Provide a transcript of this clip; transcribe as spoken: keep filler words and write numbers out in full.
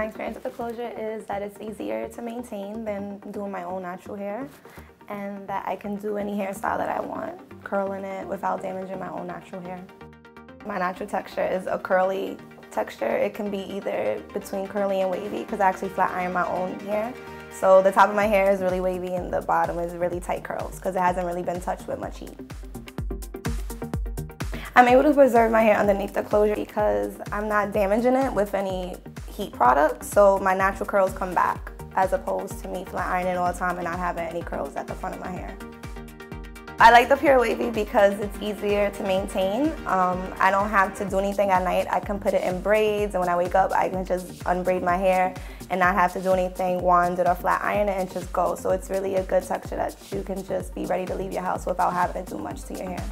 my experience with the closure is that it's easier to maintain than doing my own natural hair, and that I can do any hairstyle that I want, curling it without damaging my own natural hair. My natural texture is a curly texture. It can be either between curly and wavy, because I actually flat iron my own hair. So the top of my hair is really wavy and the bottom is really tight curls, because it hasn't really been touched with much heat. I'm able to preserve my hair underneath the closure because I'm not damaging it with any heat products, so my natural curls come back, as opposed to me flat ironing all the time and not having any curls at the front of my hair. I like the Pure Wavy because it's easier to maintain. Um, I don't have to do anything at night. I can put it in braids, and when I wake up, I can just unbraid my hair and not have to do anything, wand it or flat iron it, and just go. So it's really a good texture that you can just be ready to leave your house without having to do much to your hair.